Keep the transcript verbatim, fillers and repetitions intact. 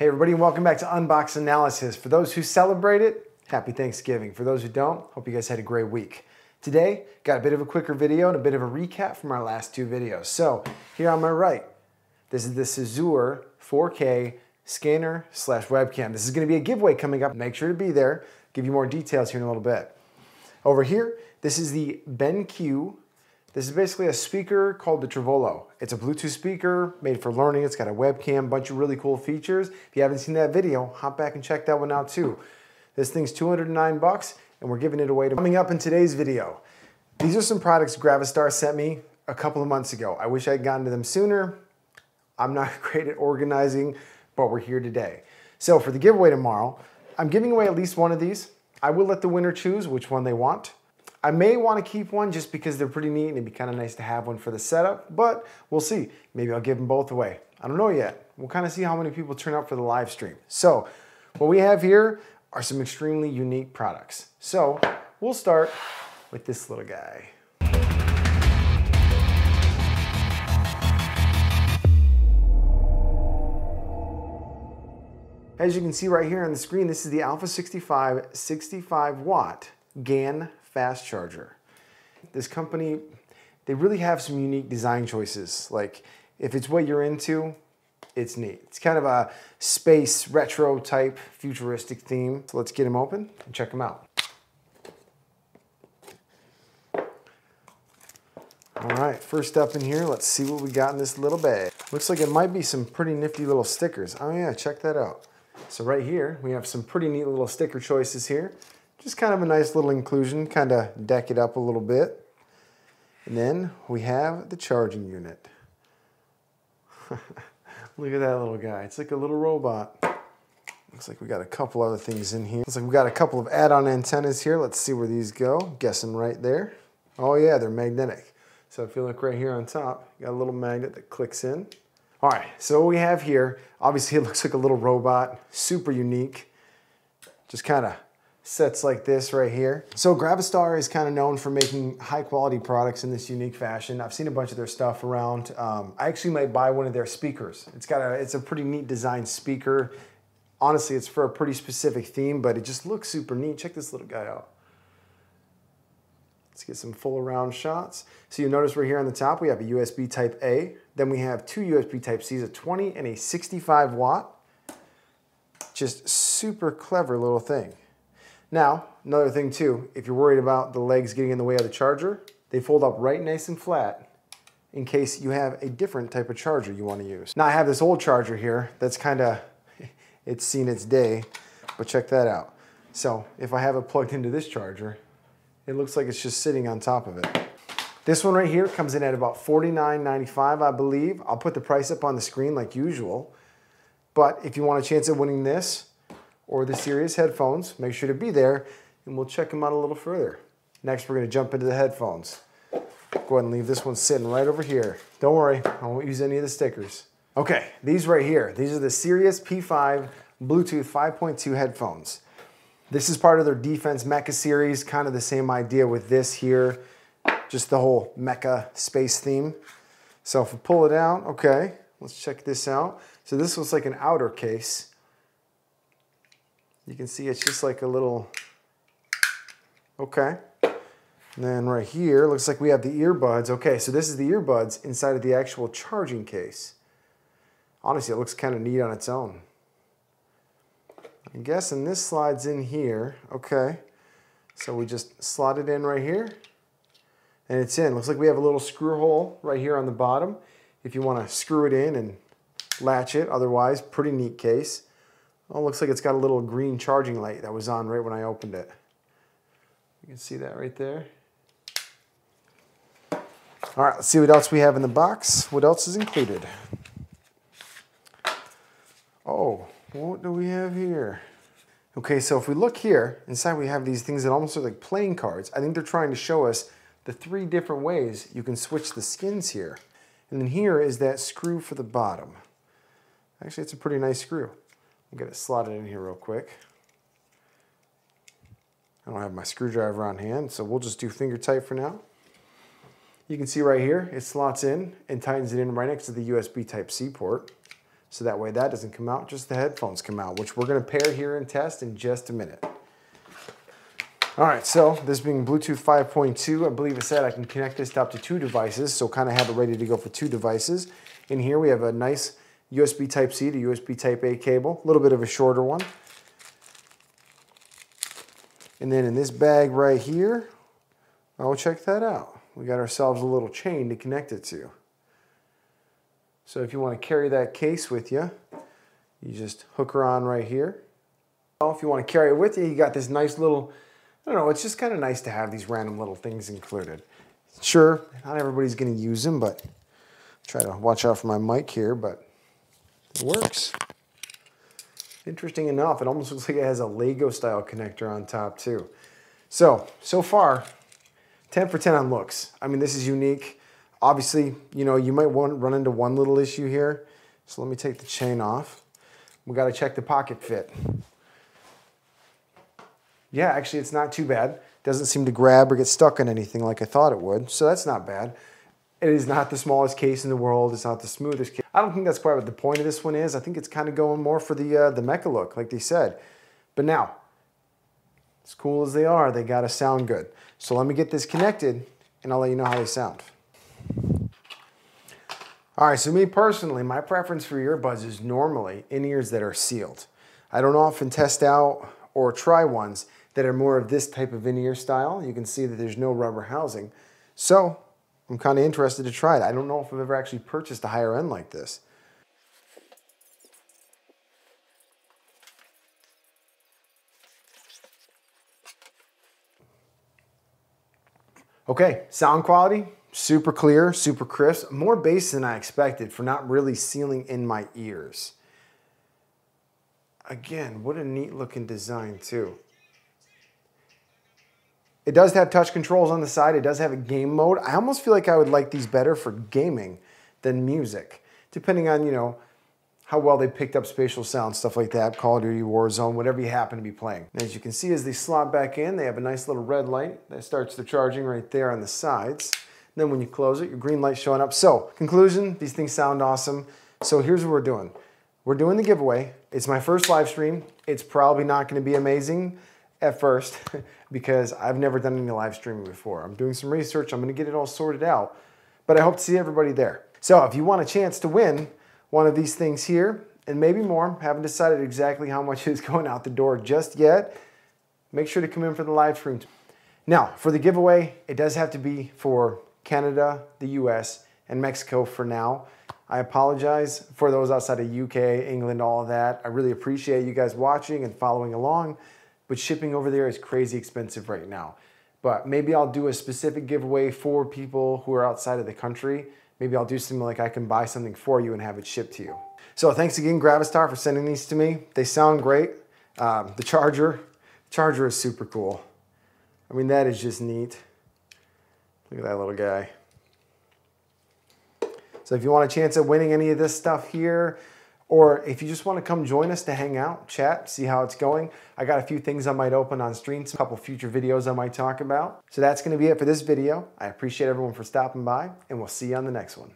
Hey everybody, and welcome back to Unbox Analysis. For those who celebrate it, happy Thanksgiving. For those who don't, hope you guys had a great week. Today, got a bit of a quicker video and a bit of a recap from our last two videos. So, here on my right, this is the Sizzur four K scanner slash webcam. This is gonna be a giveaway coming up. Make sure to be there. Give you more details here in a little bit. Over here, this is the BenQ. This is basically a speaker called the Travolo. It's a Bluetooth speaker made for learning. It's got a webcam, bunch of really cool features. If you haven't seen that video, hop back and check that one out too. This thing's two hundred nine bucks, and we're giving it away to coming up in today's video. These are some products Gravastar sent me a couple of months ago. I wish I had gotten to them sooner. I'm not great at organizing, but we're here today. So for the giveaway tomorrow, I'm giving away at least one of these. I will let the winner choose which one they want. I may want to keep one just because they're pretty neat and it'd be kind of nice to have one for the setup, but we'll see. Maybe I'll give them both away. I don't know yet. We'll kind of see how many people turn up for the live stream. So what we have here are some extremely unique products. So we'll start with this little guy. As you can see right here on the screen, this is the Alpha sixty-five sixty-five watt GaN fast charger. This company, they really have some unique design choices. Like, if it's what you're into, it's neat. It's kind of a space retro type futuristic theme. So let's get them open and check them out. All right, first up in here, let's see what we got in this little bag. Looks like it might be some pretty nifty little stickers. Oh yeah, check that out. So right here, we have some pretty neat little sticker choices here. Just kind of a nice little inclusion, kind of deck it up a little bit. And then we have the charging unit. Look at that little guy. It's like a little robot. Looks like we got a couple other things in here. Looks like we got a couple of add-on antennas here. Let's see where these go. Guessing right there. Oh yeah, they're magnetic. So if you look right here on top, you got a little magnet that clicks in. All right, so what we have here, obviously it looks like a little robot, super unique. Just kind of sets like this right here. So Gravastar is kind of known for making high quality products in this unique fashion. I've seen a bunch of their stuff around. Um, I actually might buy one of their speakers. It's got a, it's a pretty neat design speaker. Honestly, it's for a pretty specific theme, but it just looks super neat. Check this little guy out. Let's get some full around shots. So you notice right here on the top, we have a U S B type A. Then we have two U S B type Cs, a twenty and a sixty-five watt. Just super clever little thing. Now, another thing too, if you're worried about the legs getting in the way of the charger, they fold up right nice and flat in case you have a different type of charger you want to use. Now I have this old charger here that's kind of, it's seen its day, but check that out. So if I have it plugged into this charger, it looks like it's just sitting on top of it. This one right here comes in at about forty-nine ninety-five, I believe. I'll put the price up on the screen like usual, but if you want a chance at winning this, or the Sirius headphones, make sure to be there and we'll check them out a little further. Next, we're gonna jump into the headphones. Go ahead and leave this one sitting right over here. Don't worry, I won't use any of the stickers. Okay, these right here, these are the Sirius P five Bluetooth five point two headphones. This is part of their Defense Mecha series, kind of the same idea with this here, just the whole mecha space theme. So if we pull it out, okay, let's check this out. So this looks like an outer case. You can see it's just like a little, okay. And then right here, looks like we have the earbuds. Okay, so this is the earbuds inside of the actual charging case. Honestly, it looks kind of neat on its own. I'm guessing this slides in here, okay. So we just slot it in right here and it's in. Looks like we have a little screw hole right here on the bottom if you wanna screw it in and latch it, otherwise, pretty neat case. Oh, looks like it's got a little green charging light that was on right when I opened it. You can see that right there. All right, let's see what else we have in the box. What else is included? Oh, what do we have here? Okay, so if we look here, inside we have these things that almost look like playing cards. I think they're trying to show us the three different ways you can switch the skins here. And then here is that screw for the bottom. Actually, it's a pretty nice screw. I'll get it slotted in here real quick. I don't have my screwdriver on hand, so we'll just do finger tight for now. You can see right here, it slots in and tightens it in right next to the U S B type C port. So that way that doesn't come out, just the headphones come out, which we're gonna pair here and test in just a minute. All right, so this being Bluetooth five point two, I believe it said I can connect this to up to two devices, so kind of have it ready to go for two devices. In here we have a nice U S B Type-C to U S B Type-A cable, a little bit of a shorter one. And then in this bag right here, oh, check that out. We got ourselves a little chain to connect it to. So if you want to carry that case with you, you just hook her on right here. Well, if you want to carry it with you, you got this nice little, I don't know, it's just kind of nice to have these random little things included. Sure, not everybody's going to use them, but try to watch out for my mic here, but it works. Interesting enough, it almost looks like it has a Lego style connector on top too. So, so far, ten for ten on looks. I mean, this is unique. Obviously, you know, you might want to run into one little issue here. So let me take the chain off. We got to check the pocket fit. Yeah, actually it's not too bad. Doesn't seem to grab or get stuck on anything like I thought it would. So that's not bad. It is not the smallest case in the world. It's not the smoothest case. I don't think that's quite what the point of this one is. I think it's kind of going more for the, uh, the mecha look, like they said. But now, as cool as they are, they got to sound good. So let me get this connected and I'll let you know how they sound. All right, so me personally, my preference for earbuds is normally in-ears that are sealed. I don't often test out or try ones that are more of this type of in-ear style. You can see that there's no rubber housing. So I'm kind of interested to try it. I don't know if I've ever actually purchased a higher end like this. Okay, sound quality. Super clear, super crisp, more bass than I expected for not really sealing in my ears. Again, what a neat looking design too. It does have touch controls on the side. It does have a game mode. I almost feel like I would like these better for gaming than music, depending on, you know, how well they picked up spatial sound, stuff like that, Call of Duty, Warzone, whatever you happen to be playing. And as you can see, as they slot back in, they have a nice little red light that starts the charging right there on the sides. Then when you close it, your green light's showing up. So, conclusion, these things sound awesome. So here's what we're doing. We're doing the giveaway. It's my first live stream. It's probably not gonna be amazing at first because I've never done any live streaming before. I'm doing some research, I'm gonna get it all sorted out, but I hope to see everybody there. So if you want a chance to win one of these things here, and maybe more, haven't decided exactly how much is going out the door just yet, make sure to come in for the live stream. Now, for the giveaway, it does have to be for Canada, the U S, and Mexico for now. I apologize for those outside of U K, England, all of that. I really appreciate you guys watching and following along, but shipping over there is crazy expensive right now. But maybe I'll do a specific giveaway for people who are outside of the country. Maybe I'll do something like I can buy something for you and have it shipped to you. So thanks again, Gravastar, for sending these to me. They sound great. Um, the charger, charger is super cool. I mean, that is just neat. Look at that little guy. So if you want a chance at winning any of this stuff here, or if you just want to come join us to hang out, chat, see how it's going, I got a few things I might open on stream, a couple future videos I might talk about. So that's going to be it for this video. I appreciate everyone for stopping by, and we'll see you on the next one.